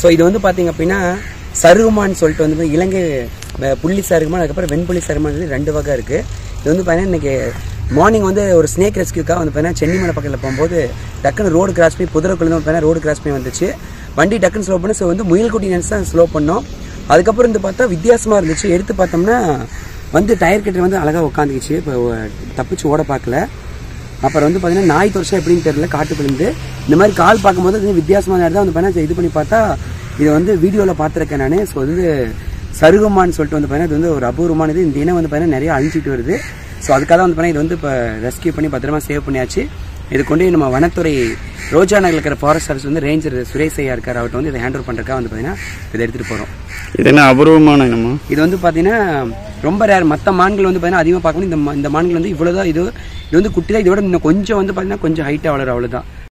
So இது வந்து பார்த்திங்க அப்படின்னா சருகுமான்னு சொல்லிட்டு வந்து இலங்கை புள்ளி சருகுமான், அதுக்கப்புறம் வெண்புள்ளி சருகுமான்னு ரெண்டு வகை இருக்குது. இது வந்து பார்த்தீங்கன்னா இன்றைக்கி மார்னிங் வந்து ஒரு ஸ்னேக் ரெஸ்கியூக்காக வந்து பார்த்தீங்கன்னா சென்னிமலை பக்கத்தில் போகும்போது டக்குன்னு ரோடு கிராஸ் பண்ணி புதுரக்குள்ளே வந்து பார்த்தீங்கன்னா ரோடு கிராஸ் பண்ணி வந்துச்சு. வண்டி டக்குன்னு ஸ்லோ பண்ணி, ஸோ வந்து முயல்குட்டி நினச்சி தான் ஸ்லோ பண்ணோம். அதுக்கப்புறம் வந்து பார்த்தா வித்தியாசமாக இருந்துச்சு. எடுத்து பார்த்தோம்னா வந்து டயர் கிட்ட வந்து அழகாக உட்காந்துக்கிச்சு. இப்போ தப்பிச்சு ஓட பார்க்கல. அப்புறம் வந்து பார்த்தீங்கன்னா நாய் தொரச்சா எப்படின்னு தெரியல, காட்டுக்குள்ளேருந்து இந்த மாதிரி கால் பார்க்கும்போது அது வித்தியாசமான நேரம் தான் வந்து பார்த்தீங்கன்னா இது பண்ணி பார்த்தா இதை வந்து வீடியோவில் பார்த்துருக்கேன் நான். ஸோ வந்து சருகுமான்னு சொல்லிட்டு வந்து பார்த்தீங்கன்னா இது வந்து ஒரு அபூர்வமானது. இந்த இனம் வந்து பார்த்தீங்கன்னா நிறைய அழிஞ்சிட்டு வருது. ஸோ அதுக்காக வந்து பார்த்தீங்கன்னா இது வந்து இப்போ ரெஸ்கியூ பண்ணி பத்திரமா சேவ் பண்ணியாச்சு. இது கொண்டு நம்ம வனத்துறை ரோஜா நகரில் இருக்கிற ஃபாரஸ்ட் சர்வீஸ் வந்து ரேஞ்சர் சுரேஷ் ஐயா இருக்கார், அவர்கிட்ட வந்து இதை ஹேண்டோவர் பண்ணுறதுக்காக வந்து பார்த்தீங்கன்னா இதை எடுத்துகிட்டு போகிறோம். இது என்ன அபூர்வமான இனமா? இது வந்து பார்த்தீங்கன்னா ரொம்ப ரேர். மற்ற மான்கள் வந்து பார்த்தீங்கன்னா அதிகமாக பார்க்கணும். இந்த மான்கள் வந்து இவ்வளோதான். இது வந்து குட்டி தான். இதோட இன்னும் கொஞ்சம் வந்து பார்த்தீங்கன்னா கொஞ்சம் ஹைட்டாக வளரும், அவ்வளோதான்.